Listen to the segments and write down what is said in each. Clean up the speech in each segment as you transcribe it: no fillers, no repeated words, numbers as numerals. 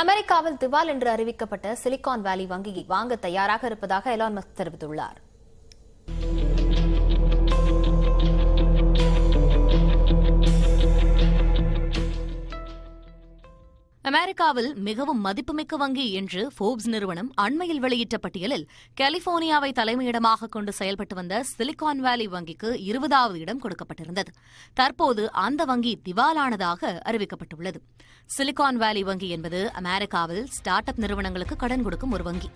அமெரிக்காவில் திவால் என்று அறிவிக்கப்பட்ட சிலிகான் வேலி வங்கி வாங்க தயாராக இருப்பதாக எலான் மஸ்க் தெரிவித்துள்ளார். அமெரிக்காவில் மிகவும் மதிப்புமிக்க வங்கி என்று ஃபோர்ப்ஸ் நிறுவனம் அண்மையில் வெளியிட்ட பட்டியலில் கலிபோர்னியாவை தலைமையிடமாக கொண்டு செயல்பட்டு வந்த சிலிகான் வேலி வங்கிக்கு 20வது இடம் கொடுக்கப்பட்டிருந்தது. தற்போது அந்த வங்கி திவாலானதாக அறிவிக்கப்பட்டுள்ளது. சிலிகான் வேலி வங்கி என்பது அமெரிக்காவில் ஸ்டார்ட் அப் நிறுவனங்களுக்கு கடன் கொடுக்கும் ஒரு வங்கி.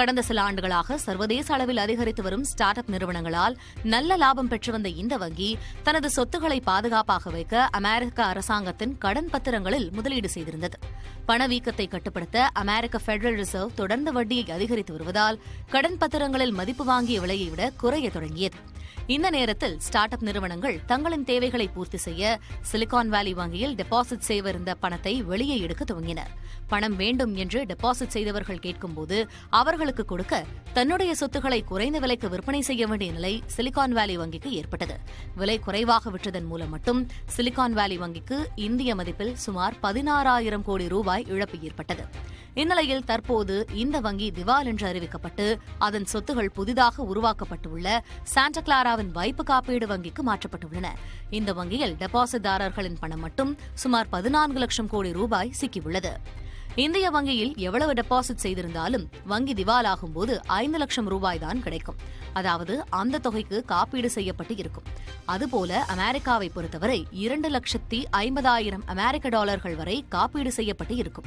கடந்த சில ஆண்டுகளாக சர்வதேச அளவில் அதிகரித்து வரும் ஸ்டார்ட் அப் நிறுவனங்களால் நல்ல லாபம் பெற்று வந்த இந்த வங்கி தனது சொத்துக்களை பாதுகாப்பாக வைக்க அமெரிக்க அரசாங்கத்தின் கடன் பத்திரங்களில் முதலீடு செய்திருந்தது. பணவீக்கத்தை கட்டுப்படுத்த அமெரிக்க பெடரல் ரிசர்வ் தொடர்ந்து வட்டியை அதிகரித்து வருவதால் கடன் பத்திரங்களில் மதிப்பு வாங்கிய விலையை விட குறைய தொடங்கியது. இந்த நேரத்தில் ஸ்டார்ட் அப் நிறுவனங்கள் தங்களின் தேவைகளை பூர்த்தி செய்ய சிலிகான் வேலி வங்கியில் டெபாசிட் செய்திருந்த பணத்தை வெளியே எடுக்க துவங்கினர். பணம் வேண்டும் என்று டெபாசிட் செய்தவர்கள் கேட்கும்போது அவர்களுக்கு கொடுக்க தன்னுடைய சொத்துக்களை குறைந்த விலைக்கு விற்பனை செய்ய வேண்டிய நிலை சிலிகான் வேலி வங்கிக்கு ஏற்பட்டது. விலை குறைவாக விற்றதன் மூலம் மட்டும் சிலிகான் வேலி வங்கிக்கு இந்திய மதிப்பில் சுமார் 16,000 கோடி ரூபாய் இழப்பு ஏற்பட்டது. இந்நிலையில் தற்போது இந்த வங்கி திவால் என்று அறிவிக்கப்பட்டு அதன் சொத்துகள் புதிதாக உருவாக்கப்பட்டுள்ள சாண்டா கிளாராவின் வைப்பு காப்பீடு வங்கிக்கு மாற்றப்பட்டுள்ளன. இந்த வங்கியில் டெபாசிட்தாரர்களின் பணம் மட்டும் சுமார் 14 லட்சம் கோடி ரூபாய் சிக்கியுள்ளது. இந்திய வங்கியில் எவ்வளவு டெபாசிட் செய்திருந்தாலும் வங்கி திவாலாகும் போது 5 லட்சம் ரூபாய் தான் கிடைக்கும். அதாவது அந்த தொகைக்கு காப்பீடு செய்யப்பட்டு இருக்கும். அதுபோல அமெரிக்காவை பொறுத்தவரை 2,50,000 அமெரிக்க டாலர்கள் வரை காப்பீடு செய்யப்பட்டு இருக்கும்.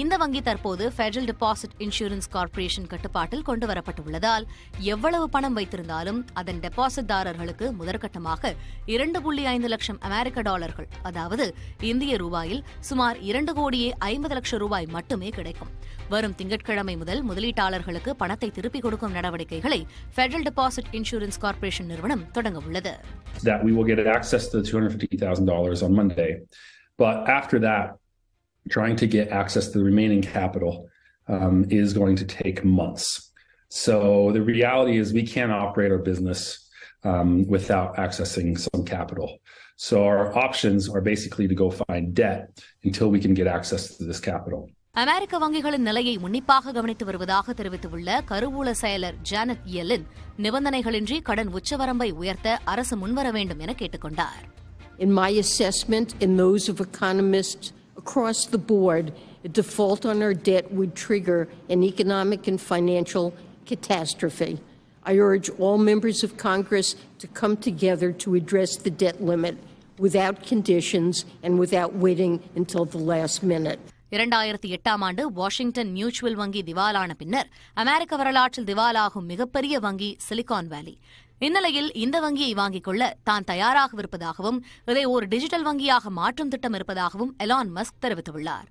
இந்த வங்கி தற்போது பெடரல் டெபாசிட் இன்சூரன்ஸ் கார்ப்பரேஷன் கட்டுப்பாட்டில் கொண்டுவரப்பட்டுள்ளதால் எவ்வளவு பணம் வைத்திருந்தாலும் அதன் டெபாசிட்தாரர்களுக்கு முதற்கட்டமாக 2.5 லட்சம் அமெரிக்க டாலர்கள், அதாவது இந்திய ரூபாயில் சுமார் 2,50,00,000 ரூபாய் மட்டுமே கிடைக்கும். வரும் திங்கட்கிழமை முதல் முதலீட்டாளர்களுக்கு பணத்தை திருப்பிக் கொடுக்கும் நடவடிக்கைகளை பெடரல் டெபாசிட் இன்சூரன்ஸ் கார்ப்பரேஷன் நிறுவனம் தொடங்க உள்ளது. That we will get access to $250,000 on Monday, but after that, trying to get access to the remaining capital is going to take months. So the reality is we can't operate our business without accessing some capital. So our options are basically to go find debt until we can get access to this capital. அமெரிக்க வங்கிகளின் நிலையை உன்னிப்பாக கவனித்து வருவதாக தெரிவித்துள்ள கருவூல செயலர் Janet எல்லின் நிபந்தனைகளின்றி கடன் உச்சவரம்பை உயர்த்த அரசு முன்வர வேண்டும் என கேட்டுக்கொண்டார். In my assessment and those of economists across the board, a default on our debt would trigger an economic and financial catastrophe. I urge all members of Congress to come together to address the debt limit without conditions and without waiting until the last minute. 2008ஆம் ஆண்டு Washington mutual வங்கி திவாலான பின்னர் அமெரிக்க வரலாற்றில் திவாலாகும் மிகப்பெரிய வங்கி silicon வேலி. இந்நிலையில் இந்த வங்கியை வாங்கிக் கொள்ள தான் தயாராகவிருப்பதாகவும் இதை ஒரு டிஜிட்டல் வங்கியாக மாற்றும் திட்டம் இருப்பதாகவும் எலான் மஸ்க் தெரிவித்துள்ளார்.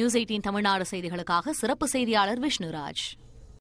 நியூஸ் 18 தமிழ்நாடு செய்திகளுக்காக சிறப்பு செய்தியாளர் விஷ்ணுராஜ்.